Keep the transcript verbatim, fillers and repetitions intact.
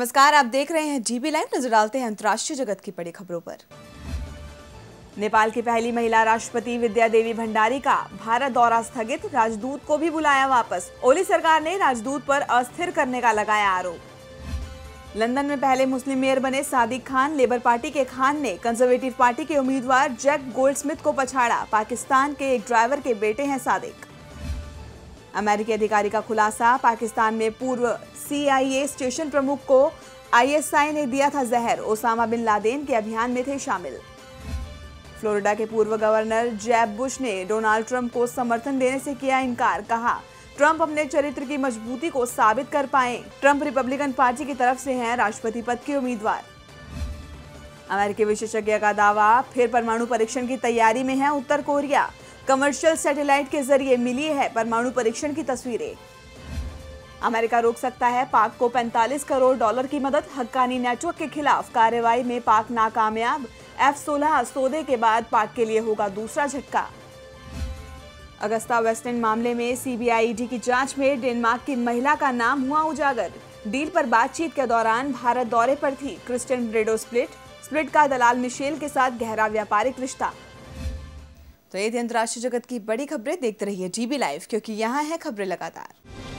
नमस्कार, आप देख रहे हैं जीबी लाइव। नजर डालते हैं अंतर्राष्ट्रीय जगत की बड़ी खबरों पर। नेपाल की पहली महिला राष्ट्रपति विद्या देवी भंडारी का भारत दौरा स्थगित, राजदूत को भी बुलाया वापस। ओली सरकार ने राजदूत पर अस्थिर करने का लगाया आरोप। लंदन में पहले मुस्लिम मेयर बने सादिक खान, लेबर पार्टी के खान ने कंजर्वेटिव पार्टी के उम्मीदवार जैक गोल्डस्मिथ को पछाड़ा। पाकिस्तान के एक ड्राइवर के बेटे हैं सादिक। अमेरिकी अधिकारी का खुलासा, पाकिस्तान में पूर्व सीआईए स्टेशन प्रमुख को आईएसआई ने दिया था जहर। ओसामा बिन लादेन के अभियान में थे शामिल। फ्लोरिडा के पूर्व गवर्नर जेब बुश ने डोनाल्ड ट्रंप को समर्थन देने से किया इनकार। कहा, ट्रंप अपने चरित्र की मजबूती को साबित कर पाए। ट्रंप रिपब्लिकन पार्टी की तरफ से हैं राष्ट्रपति पद के उम्मीदवार। अमेरिकी विशेषज्ञ का दावा, फिर परमाणु परीक्षण की तैयारी में है उत्तर कोरिया। कमर्शियल सैटेलाइट के जरिए मिली है परमाणु परीक्षण की तस्वीरें। अमेरिका रोक सकता है पाक को पैंतालीस करोड़ डॉलर की मदद। हक्कानी नेटवर्क के खिलाफ कार्रवाई में पाक नाकामयाब। एफ सोलह सौदे के बाद पाक के लिए होगा दूसरा झटका। अगस्ता वेस्टलैंड मामले में सीबीआईडी की जांच में डेनमार्क की महिला का नाम हुआ उजागर। डील पर बातचीत के दौरान भारत दौरे पर थी क्रिस्टियन ब्रेडो। स्प्लिट स्प्लिट का दलाल मिशेल के साथ गहरा व्यापारिक रिश्ता। तो ये थी अंतर्राष्ट्रीय जगत की बड़ी खबरें। देखते रहिए जीबी लाइव, क्योंकि यहाँ है खबरें लगातार।